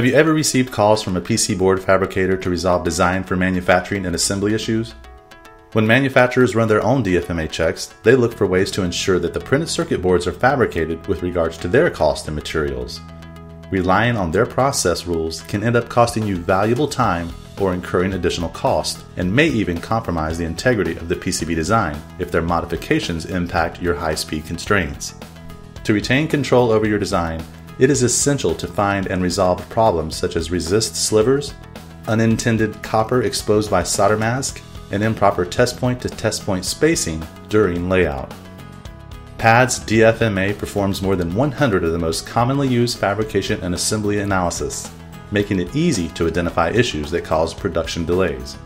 Have you ever received calls from a PC board fabricator to resolve design for manufacturing and assembly issues? When manufacturers run their own DFMA checks, they look for ways to ensure that the printed circuit boards are fabricated with regards to their cost and materials. Relying on their process rules can end up costing you valuable time or incurring additional cost, and may even compromise the integrity of the PCB design if their modifications impact your high-speed constraints. To retain control over your design, it is essential to find and resolve problems such as resist slivers, unintended copper exposed by solder mask, and improper test point to test point spacing during layout. PADS DFMA performs more than 100 of the most commonly used fabrication and assembly analysis, making it easy to identify issues that cause production delays.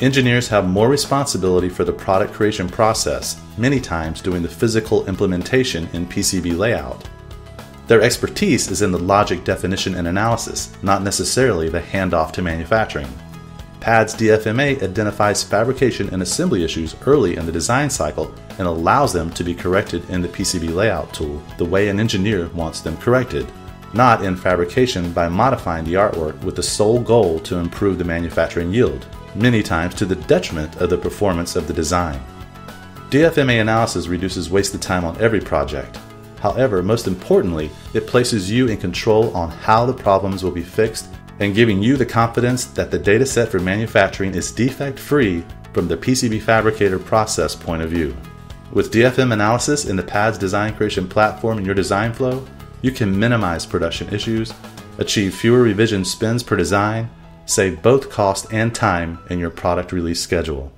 Engineers have more responsibility for the product creation process, many times doing the physical implementation in PCB layout. Their expertise is in the logic definition and analysis, not necessarily the handoff to manufacturing. PADS DFMA identifies fabrication and assembly issues early in the design cycle and allows them to be corrected in the PCB layout tool the way an engineer wants them corrected, not in fabrication by modifying the artwork with the sole goal to improve the manufacturing yield, many times to the detriment of the performance of the design. DFMA analysis reduces wasted time on every project. However, most importantly, it places you in control on how the problems will be fixed and giving you the confidence that the data set for manufacturing is defect-free from the PCB fabricator process point of view. With DFM analysis in the PADS design creation platform in your design flow, you can minimize production issues, achieve fewer revision spins per design, save both cost and time in your product release schedule.